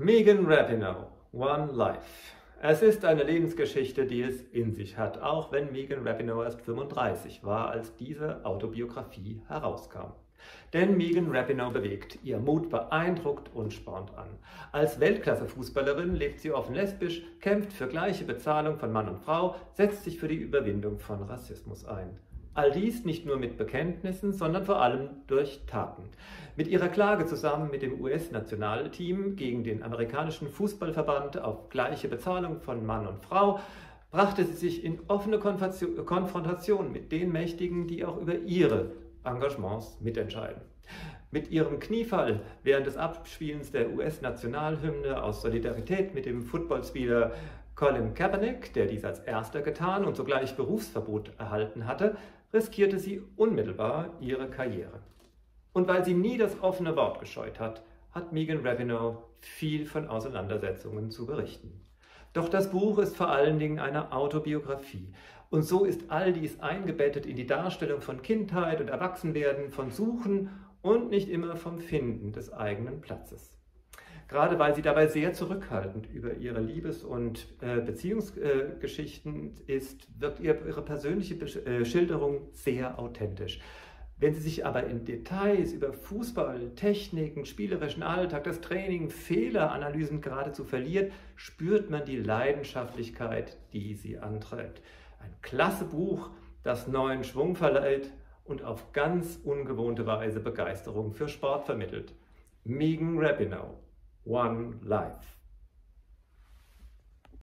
Megan Rapinoe, One Life. Es ist eine Lebensgeschichte, die es in sich hat, auch wenn Megan Rapinoe erst 35 war, als diese Autobiografie herauskam. Denn Megan Rapinoe bewegt, ihr Mut beeindruckt und spornt an. Als Weltklasse-Fußballerin lebt sie offen lesbisch, kämpft für gleiche Bezahlung von Mann und Frau, setzt sich für die Überwindung von Rassismus ein. All dies nicht nur mit Bekenntnissen, sondern vor allem durch Taten. Mit ihrer Klage zusammen mit dem US-Nationalteam gegen den amerikanischen Fußballverband auf gleiche Bezahlung von Mann und Frau brachte sie sich in offene Konfrontation mit den Mächtigen, die auch über ihre Engagements mitentscheiden. Mit ihrem Kniefall während des Abspielens der US-Nationalhymne aus Solidarität mit dem Footballspieler Colin Kaepernick, der dies als erster getan und sogleich Berufsverbot erhalten hatte, riskierte sie unmittelbar ihre Karriere. Und weil sie nie das offene Wort gescheut hat, hat Megan Rapinoe viel von Auseinandersetzungen zu berichten. Doch das Buch ist vor allen Dingen eine Autobiografie. Und so ist all dies eingebettet in die Darstellung von Kindheit und Erwachsenwerden, von Suchen und nicht immer vom Finden des eigenen Platzes. Gerade weil sie dabei sehr zurückhaltend über ihre Liebes- und Beziehungsgeschichten ist, wirkt ihre persönliche Schilderung sehr authentisch. Wenn sie sich aber in Details über Fußball, Techniken, spielerischen Alltag, das Training, Fehleranalysen geradezu verliert, spürt man die Leidenschaftlichkeit, die sie antreibt. Ein klasse Buch, das neuen Schwung verleiht und auf ganz ungewohnte Weise Begeisterung für Sport vermittelt. Megan Rapinoe, One Life.